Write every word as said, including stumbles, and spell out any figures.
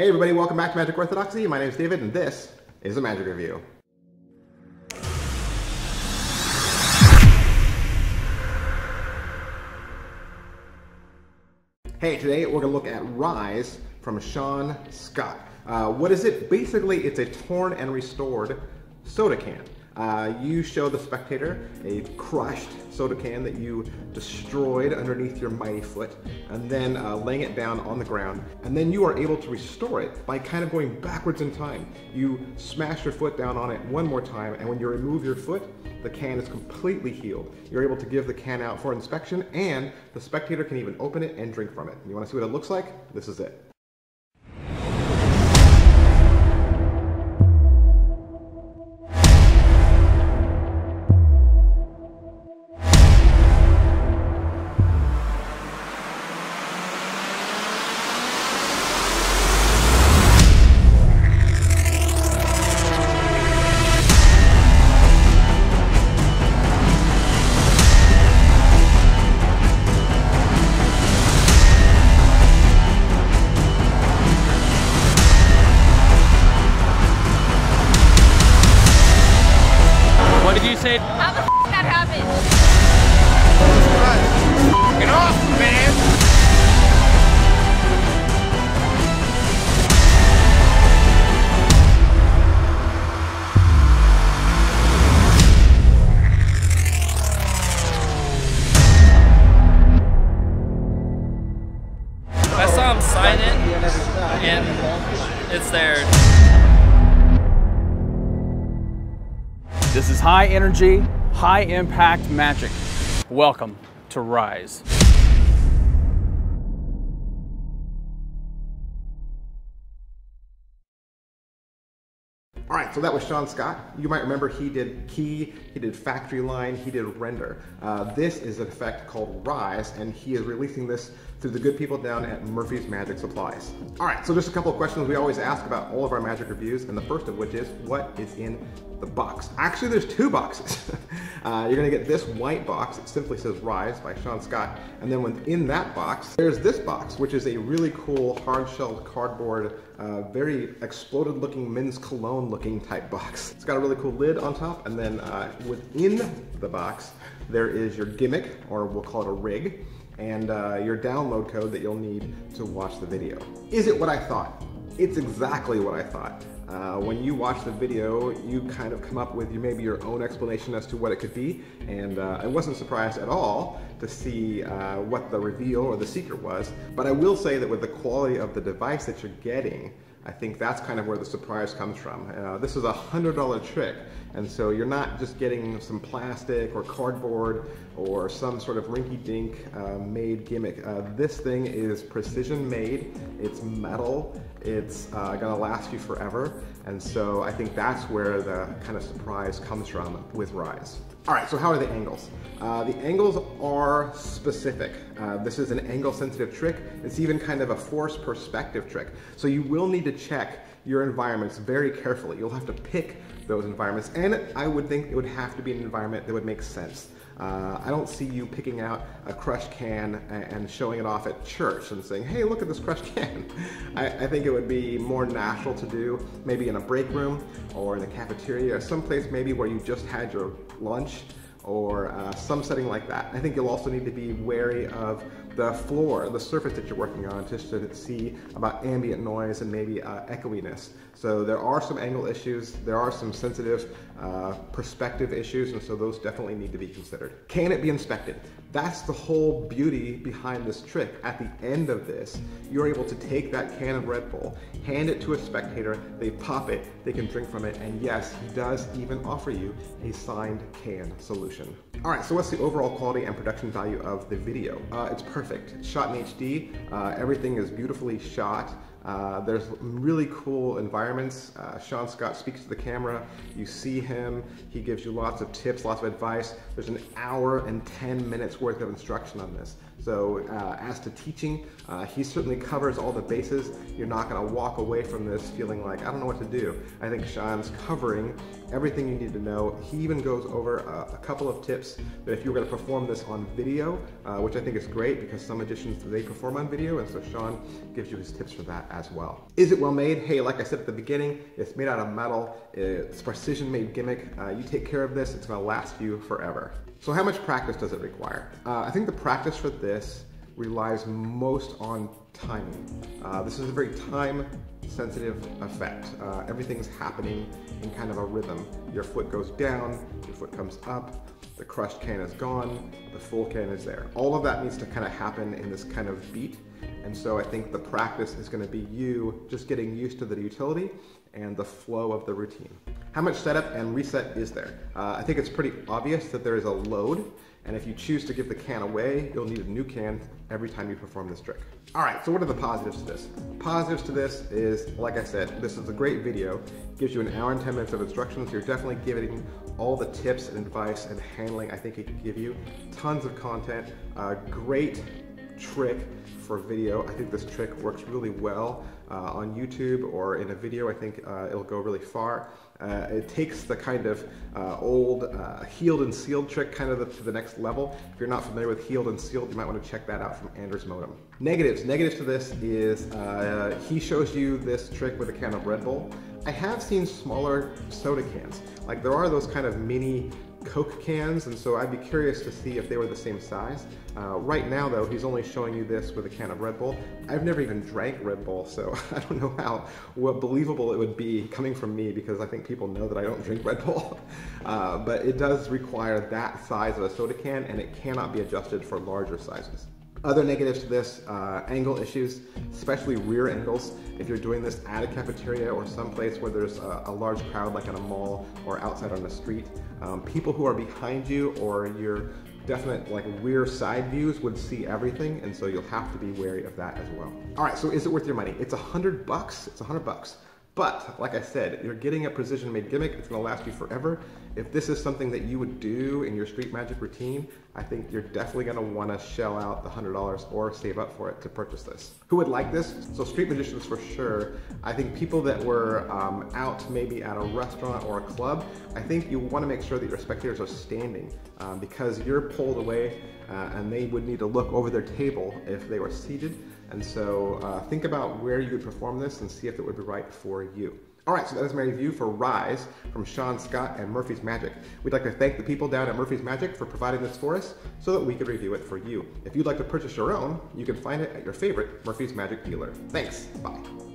Hey everybody, welcome back to Magic Orthodoxy. My name is David and this is a Magic Review. Hey, today we're gonna look at Rise from Sean Scott. Uh, what is it? Basically, it's a torn and restored soda can. Uh, you show the spectator a crushed soda can that you destroyed underneath your mighty foot, and then uh, laying it down on the ground, and then you are able to restore it by kind of going backwards in time. You smash your foot down on it one more time, and when you remove your foot, the can is completely healed. You're able to give the can out for inspection, and the spectator can even open it and drink from it. You want to see what it looks like? This is it. How the f*** that happened? That's f***ing awesome, man! I saw him sign it, and it's there. This is high energy, high impact magic. Welcome to Rise. All right, so that was Sean Scott. You might remember he did Key, he did Factory Line, he did Render. Uh, this is an effect called Rise, and he is releasing this through the good people down at Murphy's Magic Supplies. All right, so just a couple of questions we always ask about all of our magic reviews, and the first of which is, what is in the box? Actually, there's two boxes. uh, you're gonna get this white box. It simply says Rise by Sean Scott, and then within that box, there's this box, which is a really cool hard-shelled cardboard, uh, very exploded-looking men's cologne-looking type box. It's got a really cool lid on top, and then uh, within the box there is your gimmick, or we'll call it a rig, and uh, your download code that you'll need to watch the video. Is it what I thought? It's exactly what I thought. Uh, when you watch the video, you kind of come up with maybe your own explanation as to what it could be, and uh, I wasn't surprised at all to see uh, what the reveal or the secret was, but I will say that with the quality of the device that you're getting, I think that's kind of where the surprise comes from. Uh, this is a one hundred dollar trick, and so you're not just getting some plastic or cardboard or some sort of rinky-dink uh, made gimmick. Uh, this thing is precision made, it's metal, it's uh, gonna last you forever, and so I think that's where the kind of surprise comes from with Rise. All right, so how are the angles? Uh, the angles are specific. Uh, this is an angle-sensitive trick. It's even kind of a force perspective trick. So you will need to check your environments very carefully. You'll have to pick those environments, and I would think it would have to be an environment that would make sense. Uh, I don't see you picking out a crushed can and showing it off at church and saying, hey, look at this crushed can. I, I think it would be more natural to do maybe in a break room or in a cafeteria or someplace maybe where you just had your lunch, or uh, some setting like that. I think you'll also need to be wary of the floor, the surface that you're working on, just to see about ambient noise and maybe uh, echoiness. So there are some angle issues, there are some sensitive uh, perspective issues, and so those definitely need to be considered. Can it be inspected? That's the whole beauty behind this trick. At the end of this, you're able to take that can of Red Bull, hand it to a spectator, they pop it, they can drink from it, and yes, he does even offer you a signed can solution. All right, so what's the overall quality and production value of the video? Uh, it's perfect. It's shot in H D. Uh, everything is beautifully shot. Uh, there's really cool environments. Uh, Sean Scott speaks to the camera. You see him. He gives you lots of tips, lots of advice. There's an hour and ten minutes worth of instruction on this. So uh, as to teaching, uh, he certainly covers all the bases. You're not going to walk away from this feeling like, I don't know what to do. I think Sean's covering everything you need to know. He even goes over uh, a couple of tips that if you were going to perform this on video, uh, which I think is great because some editions, they perform on video, and so Sean gives you his tips for that as well. Is it well made? Hey, like I said at the beginning, it's made out of metal. It's precision-made gimmick. Uh, you take care of this, it's going to last you forever. So how much practice does it require? Uh, I think the practice for this relies most on timing. Uh, this is a very time-sensitive effect. Uh, everything's happening in kind of a rhythm. Your foot goes down, your foot comes up, the crushed can is gone, the full can is there. All of that needs to kind of happen in this kind of beat. And so I think the practice is going to be you just getting used to the utility and the flow of the routine. How much setup and reset is there? Uh, I think it's pretty obvious that there is a load, and if you choose to give the can away, you'll need a new can every time you perform this trick. All right, so what are the positives to this? Positives to this is, like I said, this is a great video. It gives you an hour and ten minutes of instructions. You're definitely giving all the tips and advice and handling I think it could give you. Tons of content, uh, great trick for video. I think this trick works really well uh, on YouTube or in a video. I think uh, it'll go really far. Uh, it takes the kind of uh, old uh, healed and sealed trick kind of the, to the next level. If you're not familiar with healed and sealed, you might want to check that out from Anders Modem. Negatives. Negatives to this is uh, he shows you this trick with a can of Red Bull. I have seen smaller soda cans. Like there are those kind of mini Coke cans, and so I'd be curious to see if they were the same size. Uh, right now though, he's only showing you this with a can of Red Bull. I've never even drank Red Bull, so I don't know how what believable it would be coming from me, because I think people know that I don't drink Red Bull. Uh, but it does require that size of a soda can, and it cannot be adjusted for larger sizes. Other negatives to this, uh, angle issues, especially rear angles. If you're doing this at a cafeteria or someplace where there's a, a large crowd like at a mall or outside on the street, um, people who are behind you or your definite like rear side views would see everything, and so you'll have to be wary of that as well. All right, so is it worth your money? It's a hundred bucks, it's a hundred bucks. But, like I said, you're getting a precision-made gimmick. It's going to last you forever. If this is something that you would do in your street magic routine, I think you're definitely going to want to shell out the one hundred dollars or save up for it to purchase this. Who would like this? So street magicians for sure. I think people that were um, out maybe at a restaurant or a club, I think you want to make sure that your spectators are standing um, because you're pulled away uh, and they would need to look over their table if they were seated. And so uh, think about where you would perform this and see if it would be right for you. All right, so that is my review for Rise from Sean Scott and Murphy's Magic. We'd like to thank the people down at Murphy's Magic for providing this for us so that we could review it for you. If you'd like to purchase your own, you can find it at your favorite Murphy's Magic dealer. Thanks, bye.